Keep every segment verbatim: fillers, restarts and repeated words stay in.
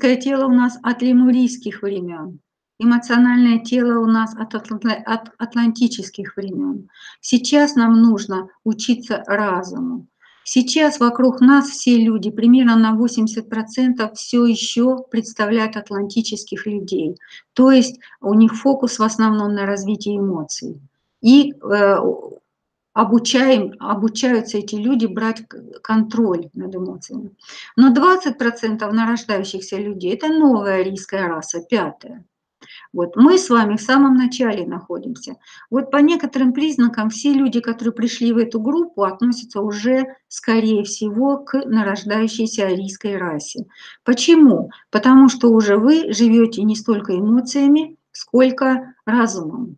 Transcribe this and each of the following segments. физическое тело у нас от лемурийских времен, эмоциональное тело у нас от, атланти- от атлантических времен. Сейчас нам нужно учиться разуму. Сейчас вокруг нас все люди, примерно на восемьдесят процентов, все еще представляют атлантических людей. То есть у них фокус в основном на развитии эмоций. И э, обучаем, обучаются эти люди брать контроль над эмоциями. Но двадцать процентов нарождающихся людей – это новая арийская раса, пятая. Вот мы с вами в самом начале находимся. Вот по некоторым признакам все люди, которые пришли в эту группу, относятся уже, скорее всего, к нарождающейся арийской расе. Почему? Потому что уже вы живете не столько эмоциями, сколько разумом.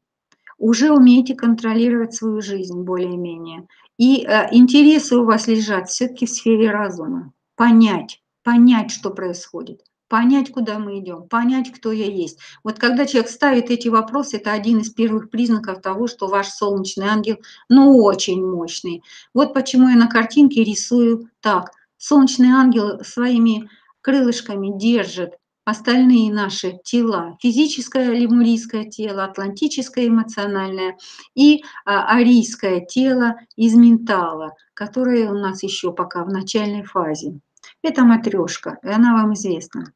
Уже умеете контролировать свою жизнь более-менее. И э, интересы у вас лежат все-таки в сфере разума. Понять, понять, что происходит. Понять, куда мы идем, понять, кто я есть. Вот когда человек ставит эти вопросы, это один из первых признаков того, что ваш солнечный ангел, ну, очень мощный. Вот почему я на картинке рисую так. Солнечный ангел своими крылышками держит остальные наши тела. Физическое лемурийское тело, атлантическое эмоциональное и арийское тело из ментала, которое у нас еще пока в начальной фазе. Это матрешка, и она вам известна.